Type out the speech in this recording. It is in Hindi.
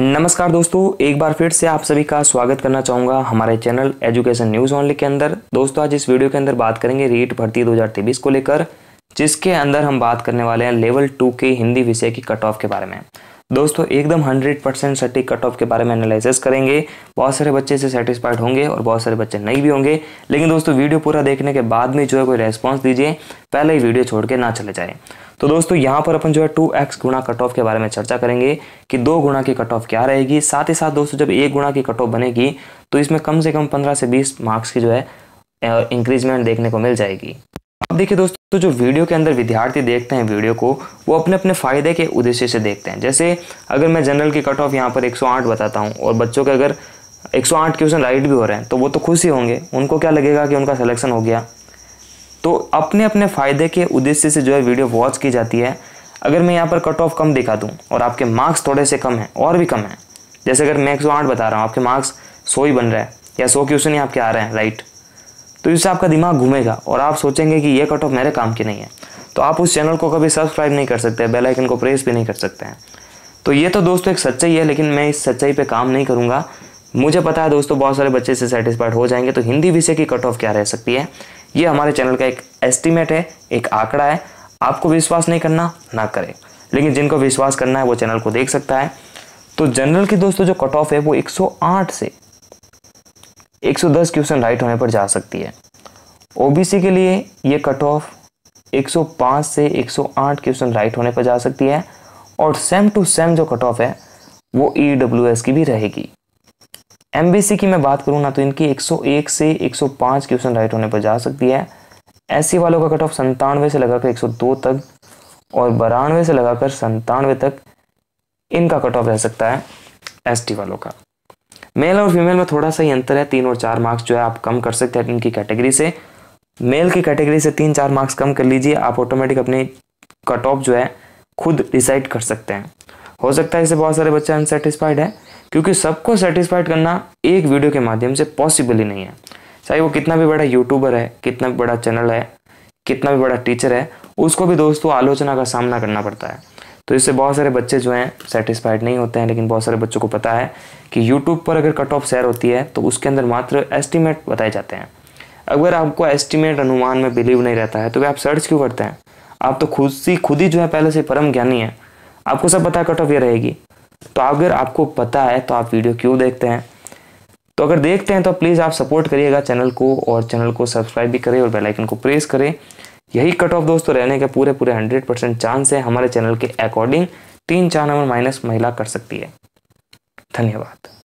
नमस्कार दोस्तों, एक बार फिर से आप सभी का स्वागत करना चाहूँगा हमारे चैनल एजुकेशन न्यूज़ ओनली के अंदर। दोस्तों, आज इस वीडियो के अंदर बात करेंगे रीट भर्ती 2023 को लेकर, जिसके अंदर हम बात करने वाले हैं लेवल 2 के हिंदी विषय की कट ऑफ के बारे में। दोस्तों, एकदम 100% सटीक कट ऑफ के बारे में एनालिसिस करेंगे। बहुत सारे बच्चे से सेटिस्फाइड होंगे और बहुत सारे बच्चे नहीं भी होंगे, लेकिन दोस्तों वीडियो पूरा देखने के बाद में जो है कोई रेस्पॉन्स दीजिए, पहले ही वीडियो छोड़ के ना चले जाए। तो दोस्तों यहाँ पर अपन जो है 2x गुणा कट ऑफ के बारे में चर्चा करेंगे कि 2 गुणा की कट ऑफ क्या रहेगी। साथ ही साथ दोस्तों जब 1 गुणा की कट ऑफ बनेगी तो इसमें कम से कम 15 से 20 मार्क्स की जो है इंक्रीजमेंट देखने को मिल जाएगी। अब देखिए दोस्तों, तो जो वीडियो के अंदर विद्यार्थी देखते हैं वीडियो को, वो अपने अपने फ़ायदे के उद्देश्य से देखते हैं। जैसे अगर मैं जनरल की कट ऑफ यहाँ पर 108 बताता हूँ और बच्चों के अगर 108 क्वेश्चन राइट भी हो रहे हैं तो वो तो खुश ही होंगे, उनको क्या लगेगा कि उनका सिलेक्शन हो गया। तो अपने अपने फ़ायदे के उद्देश्य से जो है वीडियो वॉच की जाती है। अगर मैं यहाँ पर कट ऑफ कम दिखा दूँ और आपके मार्क्स थोड़े से कम हैं और भी कम हैं, जैसे अगर मैं 108 बता रहा हूँ, आपके मार्क्स 100 ही बन रहे हैं या 100 क्वेश्चन ही आपके आ रहे हैं राइट, तो इससे आपका दिमाग घूमेगा और आप सोचेंगे कि ये कट ऑफ मेरे काम की नहीं है। तो आप उस चैनल को कभी सब्सक्राइब नहीं कर सकते, बेल आइकन को प्रेस भी नहीं कर सकते हैं। तो ये तो दोस्तों एक सच्चाई है, लेकिन मैं इस सच्चाई पर काम नहीं करूँगा। मुझे पता है दोस्तों बहुत सारे बच्चे से सेटिस्फाइड हो जाएंगे। तो हिंदी विषय की कट ऑफ क्या रह सकती है, ये हमारे चैनल का एक एस्टीमेट है, एक आंकड़ा है। आपको विश्वास नहीं करना ना करें, लेकिन जिनको विश्वास करना है वो चैनल को देख सकता है। तो जनरल की दोस्तों जो कट ऑफ है वो 108 से 110 क्वेश्चन राइट होने पर जा सकती है। ओबीसी के लिए ये कट ऑफ 105 से 108 क्वेश्चन राइट होने पर जा सकती है। और सेम टू सेम जो कट ऑफ है वो EWS की भी रहेगी। MBC की मैं बात करूँ ना, तो इनकी 101 से 105 क्वेश्चन राइट होने पर जा सकती है। SC वालों का कट ऑफ 97 से लगाकर 102 तक और 92 से लगाकर 97 तक इनका कट ऑफ रह सकता है ST वालों का। मेल और फीमेल में थोड़ा सा ही अंतर है, 3 और 4 मार्क्स जो है आप कम कर सकते हैं इनकी कैटेगरी से। मेल की कैटेगरी से 3-4 मार्क्स कम कर लीजिए, आप ऑटोमेटिक अपने कट ऑफ जो है खुद डिसाइड कर सकते हैं। हो सकता है इससे बहुत सारे बच्चे अनसेटिस्फाइड है, क्योंकि सबको सेटिस्फाइड करना एक वीडियो के माध्यम से पॉसिबल ही नहीं है। चाहे वो कितना भी बड़ा यूट्यूबर है, कितना भी बड़ा चैनल है, कितना भी बड़ा टीचर है, उसको भी दोस्तों आलोचना का सामना करना पड़ता है। तो इससे बहुत सारे बच्चे जो हैं सेटिस्फाइड नहीं होते हैं। लेकिन बहुत सारे बच्चों को पता है कि यूट्यूब पर अगर कट ऑफ शेयर होती है तो उसके अंदर मात्र एस्टीमेट बताए जाते हैं। अगर आपको एस्टीमेट अनुमान में बिलीव नहीं रहता है तो आप सर्च क्यों करते हैं? आप तो खुद ही जो है पहले से परम ज्ञानी है, आपको सब पता है कट ऑफ ये रहेगी। तो अगर आपको पता है तो आप वीडियो क्यों देखते हैं? तो अगर देखते हैं तो प्लीज़ आप सपोर्ट करिएगा चैनल को, और चैनल को सब्सक्राइब भी करें और बेल आइकन को प्रेस करें। यही कट ऑफ दोस्तों रहने के पूरे 100% चांस है। हमारे चैनल के अकॉर्डिंग 3-4 नंबर माइनस महिला कर सकती है। धन्यवाद।